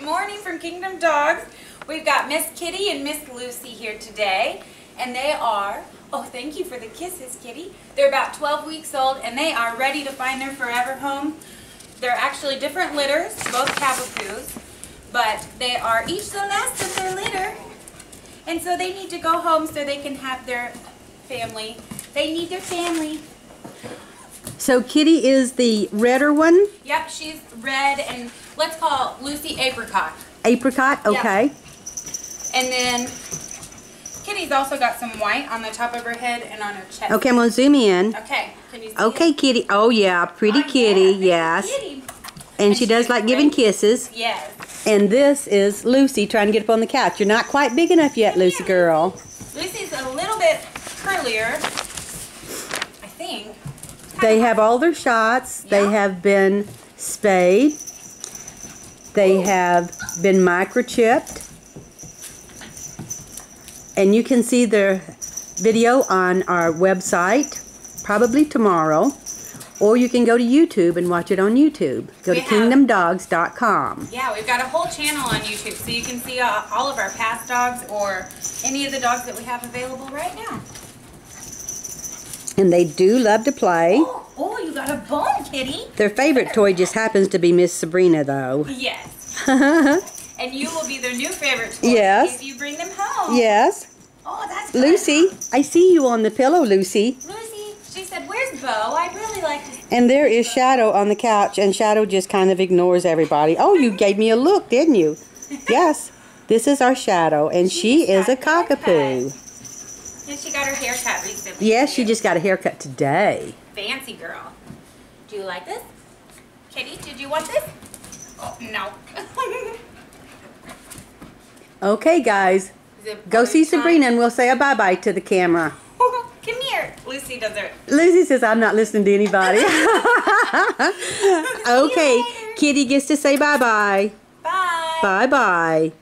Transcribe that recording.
Good morning from Kingdom Dogs. We've got Miss Kitty and Miss Lucy here today, and they are, oh, thank you for the kisses, Kitty. They're about 12 weeks old, and they are ready to find their forever home. They're actually different litters, both cavapoos, but they are each the last of their litter, and so they need to go home so they can have their family. They need their family. So Kitty is the redder one? Yep, she's red, and let's call Lucy apricot. Apricot, okay. Yep. And then Kitty's also got some white on the top of her head and on her chest. Okay, I'm going to zoom in. Okay, can you see it? Kitty. Oh, yeah, pretty Kitty, yeah, yes. Kitty. And she does like giving kisses. Yes. And this is Lucy trying to get up on the couch. You're not quite big enough yet, Lucy girl. Lucy's a little bit curlier, I think. They have all their shots. Yeah. They have been spayed. They have been microchipped. And you can see their video on our website, probably tomorrow. Or you can go to YouTube and watch it on YouTube. Go to kingdomdogs.com. Yeah, we've got a whole channel on YouTube, so you can see all of our past dogs or any of the dogs that we have available right now. And they do love to play. Oh, you got a bone, Kitty. Their favorite toy just happens to be Miss Sabrina, though. Yes. And you will be their new favorite toy. Yes. If you bring them home. Yes. Oh, that's good. Lucy, I see you on the pillow, Lucy. Lucy, she said, where's Bo? I'd really like to see And there is Bo. Shadow on the couch, and Shadow just kind of ignores everybody. Oh, you gave me a look, didn't you? Yes. This is our Shadow, and she is a cockapoo. And she got her haircut recently. Yes, she just got a haircut today. Fancy girl. Do you like this? Kitty, did you want this? Oh, no. Okay, guys. Go see Sabrina and we'll say a bye-bye to the camera. Come here. Lucy does it. Lucy says, I'm not listening to anybody. Okay, Kitty gets to say bye-bye. Bye. Bye-bye.